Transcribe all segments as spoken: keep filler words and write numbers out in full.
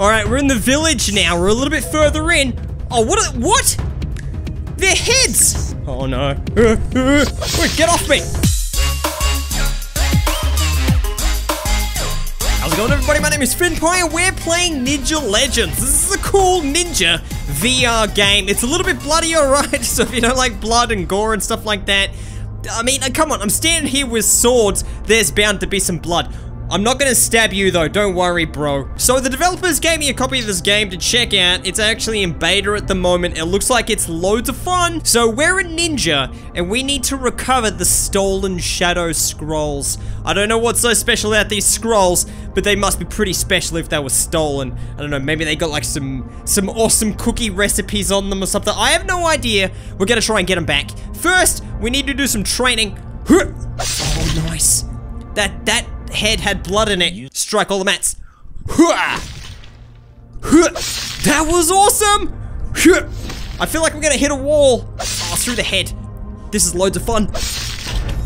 All right, we're in the village now. We're a little bit further in. Oh, what? Are, what? Their heads! Oh no! Uh, uh, wait, get off me! How's it going, everybody? My name is Fynnpire. We're playing Ninja Legends. This is a cool ninja V R game. It's a little bit bloody, alright. So if you don't like blood and gore and stuff like that, I mean, come on. I'm standing here with swords. There's bound to be some blood. I'm not gonna stab you though, don't worry, bro. So the developers gave me a copy of this game to check out. It's actually in beta at the moment. It looks like it's loads of fun. So we're a ninja, and we need to recover the stolen Shadow Scrolls. I don't know what's so special about these scrolls, but they must be pretty special if they were stolen. I don't know, maybe they got like some, some awesome cookie recipes on them or something. I have no idea. We're gonna try and get them back. First, we need to do some training. Oh, nice. That, that. Head had blood in it. Strike all the mats. That was awesome. I feel like I'm gonna hit a wall. Oh, through the head. This is loads of fun.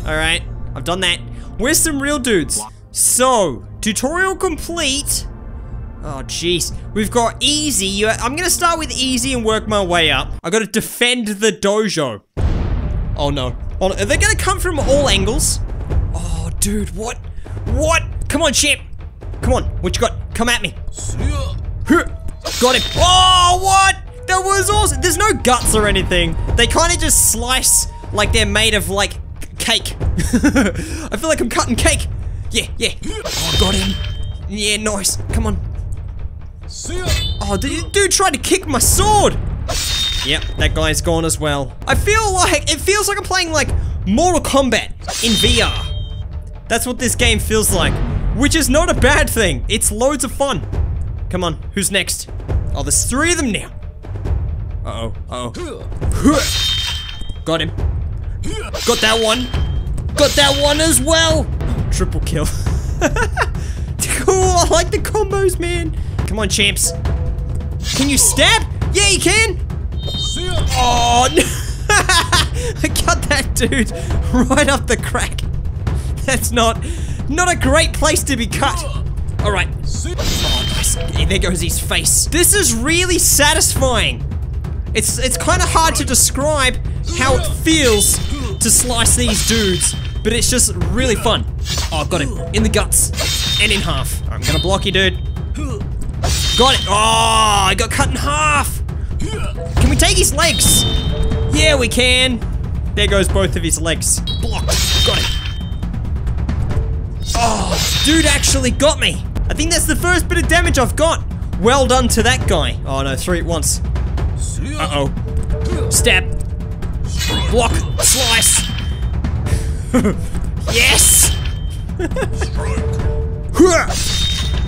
All right, I've done that. Where's some real dudes? So, tutorial complete. Oh, jeez. We've got easy. I'm gonna start with easy and work my way up. I gotta defend the dojo. Oh, no. Oh, no. Are they gonna come from all angles? Oh, dude, what? What? Come on, champ. Come on. What you got? Come at me. Got him. Oh, what? That was awesome. There's no guts or anything. They kind of just slice like they're made of, like, cake. I feel like I'm cutting cake. Yeah, yeah. Oh, got him. Yeah, nice. Come on. Oh, dude, dude tried to kick my sword. Yep, that guy's gone as well. I feel like, it feels like I'm playing, like, Mortal Kombat in V R. That's what this game feels like, which is not a bad thing. It's loads of fun. Come on, who's next? Oh, there's three of them now. Uh-oh, uh-oh. Got him. Got that one. Got that one as well. Triple kill. Cool, I like the combos, man. Come on, champs. Can you stab? Yeah, you can. Oh, no. I got that dude right up the crack. That's not, not a great place to be cut. All right. Oh, nice. There goes his face. This is really satisfying. It's it's kind of hard to describe how it feels to slice these dudes, but it's just really fun. Oh, I've got him in the guts and in half. Right, I'm gonna block you, dude. Got it. Oh, I got cut in half. Can we take his legs? Yeah, we can. There goes both of his legs. Blocked. Got it. Oh, dude actually got me. I think that's the first bit of damage I've got. Well done to that guy. Oh no, three at once. Uh-oh. Stab. Block. Slice. Yes!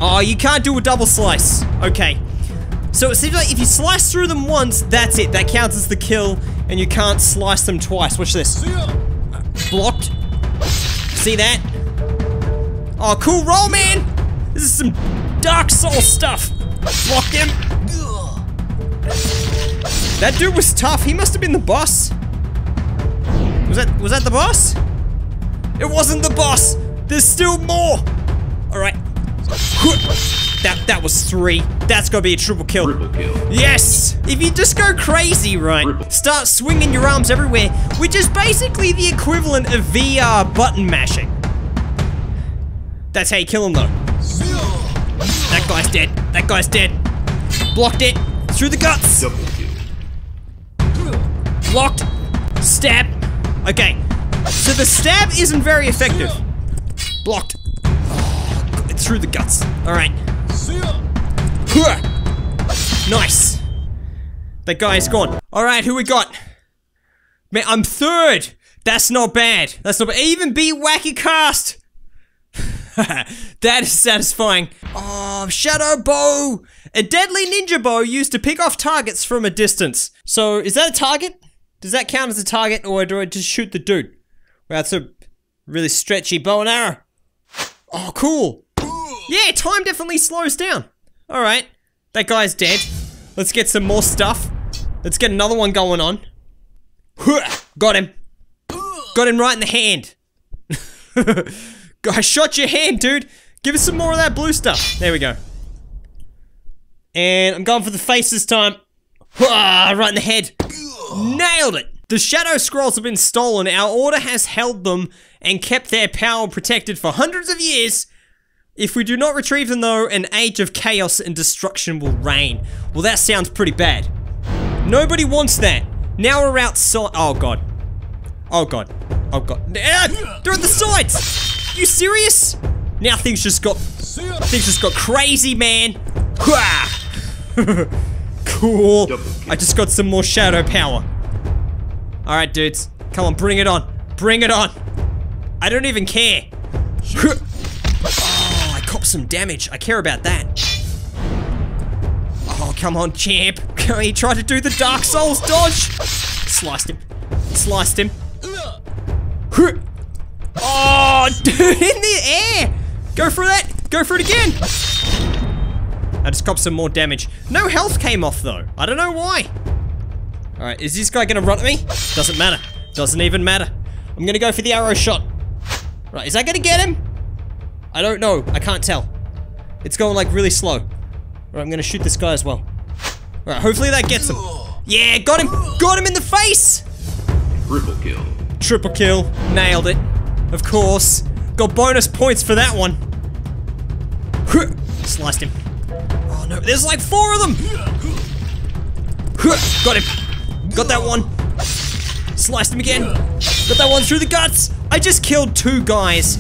Oh, you can't do a double slice. Okay. So it seems like if you slice through them once, that's it. That counts as the kill, and you can't slice them twice. Watch this. Blocked. See that? Oh, cool roll, man! This is some Dark Souls stuff. Block him. That dude was tough. He must have been the boss. Was that was that the boss? It wasn't the boss. There's still more. All right. That that was three. That's gotta be a triple kill. Triple kill. Yes. If you just go crazy, right? Triple. Start swinging your arms everywhere, which is basically the equivalent of V R button mashing. That's how you kill him, though. That guy's dead. That guy's dead. Blocked it. Through the guts. Double kill. Blocked. Stab. Okay. So the stab isn't very effective. Blocked. Oh, it's through the guts. All right. Nice. That guy's gone. All right, who we got? Man, I'm third. That's not bad. That's not bad. Even beat WackyCast. That is satisfying. Oh, Shadow Bow! A deadly ninja bow used to pick off targets from a distance. So, is that a target? Does that count as a target, or do I just shoot the dude? Wow, that's a really stretchy bow and arrow. Oh, cool. Yeah, time definitely slows down. All right, that guy's dead. Let's get some more stuff. Let's get another one going on. Got him. Got him right in the hand. I shot your hand, dude. Give us some more of that blue stuff. There we go. And I'm going for the face this time. Ah, right in the head. Nailed it! The Shadow Scrolls have been stolen. Our order has held them and kept their power protected for hundreds of years. If we do not retrieve them though, an age of chaos and destruction will reign. Well, that sounds pretty bad. Nobody wants that. Now we're outside. Oh god. Oh god. Oh god. Ah, they're at the sides! You serious? Now things just got things just got crazy, man. Cool. I just got some more shadow power. Alright, dudes. Come on, bring it on. Bring it on. I don't even care. Oh, I copped some damage. I care about that. Oh, come on, champ. He tried to do the Dark Souls dodge. Sliced him. Sliced him. Oh, dude, in the air. Go for that. Go for it again. I just copped some more damage. No health came off, though. I don't know why. Alright, is this guy gonna run at me? Doesn't matter. Doesn't even matter. I'm gonna go for the arrow shot. Right, is that gonna get him? I don't know. I can't tell. It's going, like, really slow. Alright, I'm gonna shoot this guy as well. Alright, hopefully that gets him. Yeah, got him! Got him in the face! Triple kill. Triple kill. Nailed it. Of course. Got bonus points for that one. Sliced him. Oh no, there's like four of them! Got him. Got that one. Sliced him again. Got that one through the guts. I just killed two guys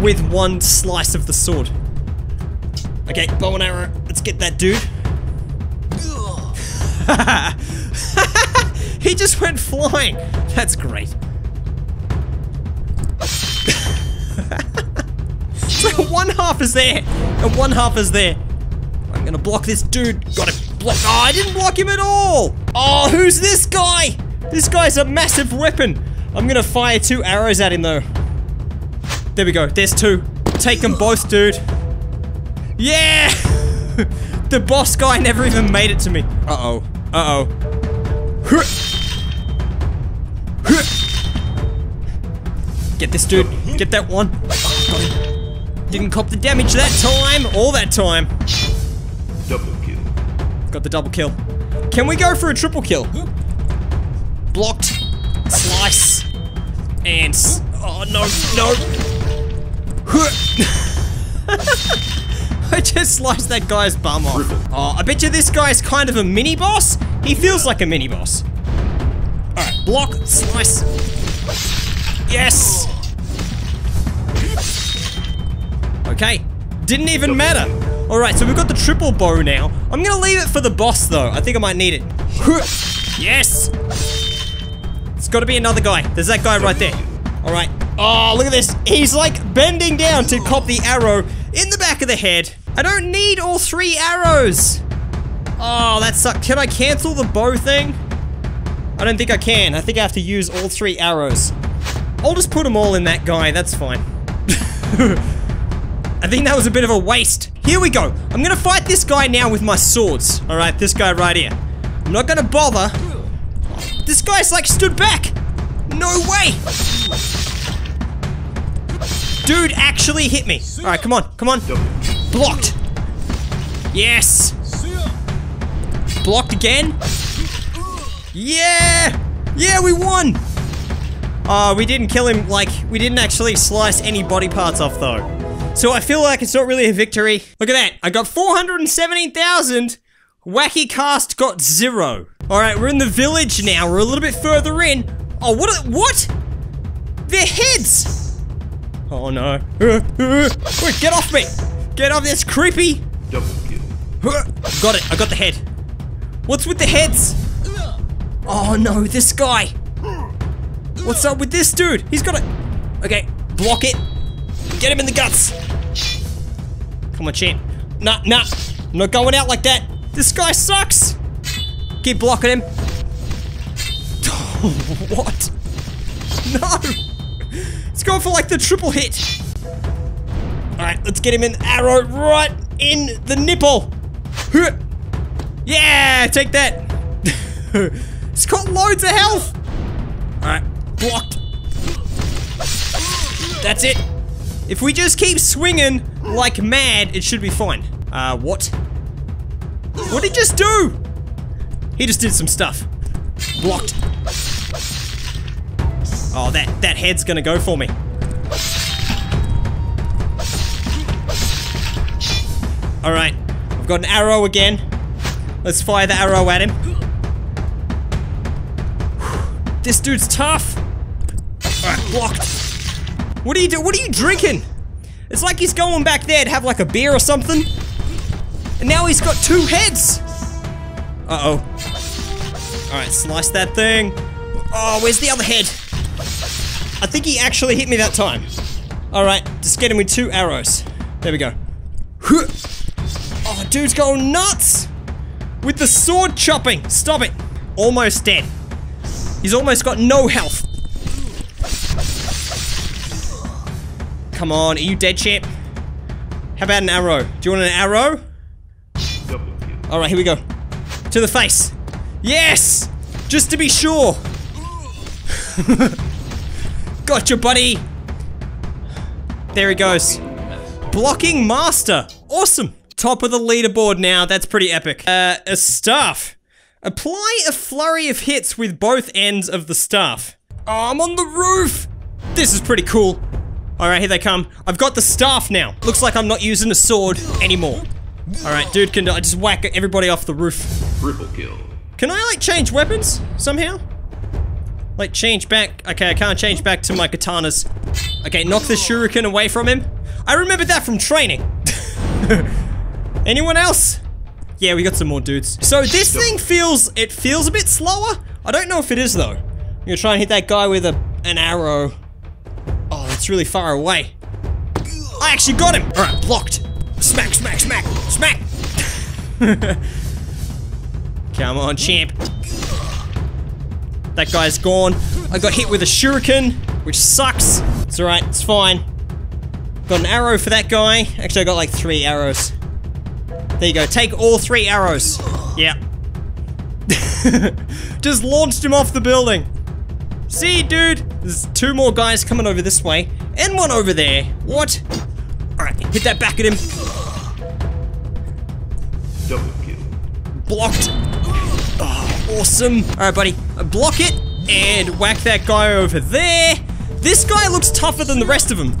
with one slice of the sword. Okay, bow and arrow. Let's get that dude. He just went flying. That's great. So one half is there and one half is there. I'm gonna block this dude. Got him. Block. Oh, I didn't block him at all. Oh, who's this guy? This guy's a massive weapon. I'm gonna fire two arrows at him though. There we go. There's two. Take them both, dude. Yeah. The boss guy never even made it to me. Uh-oh. Uh-oh. Get this dude. Get that one. Didn't cop the damage that time. All that time. Double kill. Got the double kill. Can we go for a triple kill? Blocked. Slice. And... Oh, no. No. I just sliced that guy's bum off. Oh, I bet you this guy's kind of a mini-boss. He feels like a mini-boss. Alright, block, slice. Yes! Okay, didn't even matter. Alright, so we've got the triple bow now. I'm gonna leave it for the boss, though. I think I might need it. Yes! It's gotta be another guy. There's that guy right there. Alright. Oh, look at this. He's, like, bending down to cop the arrow in the back of the head. I don't need all three arrows. Oh, that sucked. Can I cancel the bow thing? I don't think I can. I think I have to use all three arrows. I'll just put them all in that guy. That's fine. I think that was a bit of a waste. Here we go. I'm going to fight this guy now with my swords. All right, this guy right here. I'm not going to bother. This guy's like stood back. No way. Dude actually hit me. Alright, come on, come on. Blocked. Yes. Blocked again. Yeah. Yeah, we won. Oh, uh, we didn't kill him. Like, we didn't actually slice any body parts off, though. So I feel like it's not really a victory. Look at that. I got four hundred seventy thousand. WackyCast got zero. Alright, we're in the village now. We're a little bit further in. Oh, what? Are, what? Their heads. Oh no. Uh, uh, wait, get off me! Get off, that's creepy! Double kill. Uh, got it, I got the head. What's with the heads? Oh no, this guy! What's up with this dude? He's got a... Okay, block it. Get him in the guts! Come on, champ. Nah, nah, I'm not going out like that. This guy sucks! Keep blocking him. What? No! It's going for like the triple hit. Alright, let's get him an arrow right in the nipple. Yeah, take that. It's got loads of health. Alright, blocked. That's it. If we just keep swinging like mad, it should be fine. Uh, what? What'd he just do? He just did some stuff. Blocked. Oh, that, that head's gonna go for me. Alright, I've got an arrow again. Let's fire the arrow at him. Whew. This dude's tough. Alright, blocked. What are you do? What are you drinking? It's like he's going back there to have like a beer or something. And now he's got two heads. Uh-oh. Alright, slice that thing. Oh, where's the other head? I think he actually hit me that time. Alright, just get him with two arrows. There we go. Oh, dude's going nuts! With the sword chopping! Stop it! Almost dead. He's almost got no health. Come on, are you dead, champ? How about an arrow? Do you want an arrow? Alright, here we go. To the face. Yes! Just to be sure. Gotcha, buddy! There he goes. Blocking master. Awesome. Top of the leaderboard now. That's pretty epic. Uh, a staff. Apply a flurry of hits with both ends of the staff. Oh, I'm on the roof. This is pretty cool. All right, here they come. I've got the staff now. Looks like I'm not using a sword anymore. All right, dude, can I just whack everybody off the roof? Triple kill. Can I like change weapons somehow? Like change back. Okay, I can't change back to my katanas. Okay, knock the shuriken away from him. I remember that from training. Anyone else? Yeah, we got some more dudes. So this thing feels, it feels a bit slower. I don't know if it is though. I'm gonna try and hit that guy with a, an arrow. Oh, that's really far away. I actually got him. All right, blocked. Smack, smack, smack, smack. Come on, champ. That guy's gone. I got hit with a shuriken, which sucks. It's all right, it's fine. Got an arrow for that guy. Actually, I got like three arrows. There you go. Take all three arrows. Yeah. Just launched him off the building. See, dude? There's two more guys coming over this way. And one over there. What? Alright, hit that back at him. Double kill. Blocked. Oh, awesome. Alright, buddy. Block it. And whack that guy over there. This guy looks tougher than the rest of them.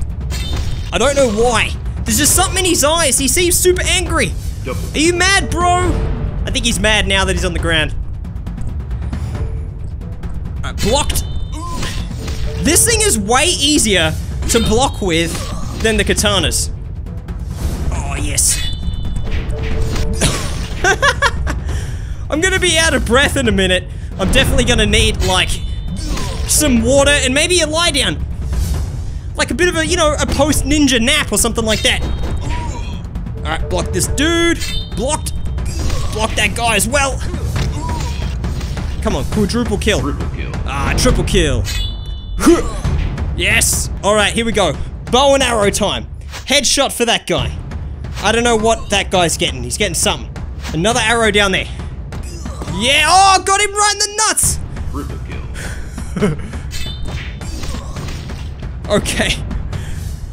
I don't know why. There's just something in his eyes. He seems super angry. Are you mad, bro? I think he's mad now that he's on the ground. Alright, blocked. This thing is way easier to block with than the katanas. Oh, yes. I'm gonna be out of breath in a minute. I'm definitely gonna need, like, some water and maybe a lie down. Like a bit of a, you know, a post-ninja nap or something like that. Alright, block this dude. Blocked. Block that guy as well. Come on, quadruple kill. Triple kill. Ah, triple kill. Yes. Alright, here we go. Bow and arrow time. Headshot for that guy. I don't know what that guy's getting. He's getting something. Another arrow down there. Yeah, oh, got him right in the nuts. Triple kill. Okay.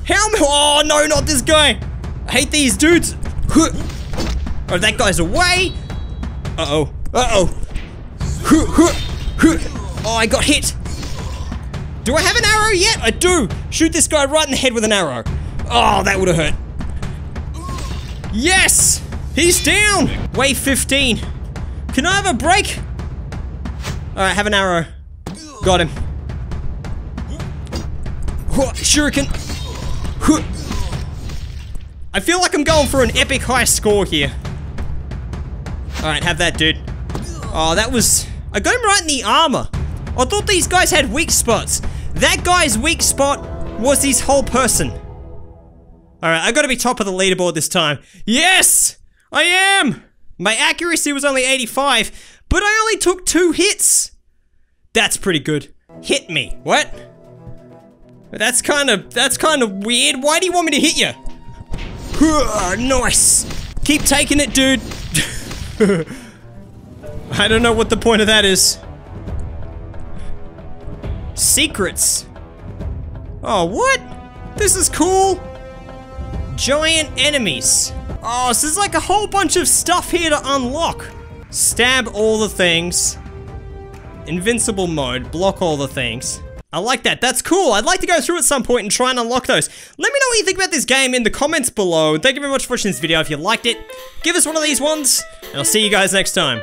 How am I? Oh, no, not this guy. I hate these dudes. Oh, that guy's away. Uh-oh. Uh-oh. Oh, I got hit. Do I have an arrow yet? I do. Shoot this guy right in the head with an arrow. Oh, that would have hurt. Yes. He's down. Wave fifteen. Can I have a break? All right, have an arrow. Got him. Shuriken. I feel like I'm going for an epic high score here. Alright, have that, dude. Oh, that was... I got him right in the armor. I thought these guys had weak spots. That guy's weak spot was his whole person. Alright, I gotta be top of the leaderboard this time. Yes! I am! My accuracy was only eighty-five, but I only took two hits. That's pretty good. Hit me. What? That's kind of, that's kind of weird. Why do you want me to hit you? Uh, nice. Keep taking it, dude. I don't know what the point of that is. Secrets. Oh, what? This is cool. Giant enemies. Oh, so there's like a whole bunch of stuff here to unlock. Stab all the things. Invincible mode, block all the things. I like that, that's cool. I'd like to go through at some point and try and unlock those. Let me know what you think about this game in the comments below. Thank you very much for watching this video. If you liked it, give us one of these ones, and I'll see you guys next time.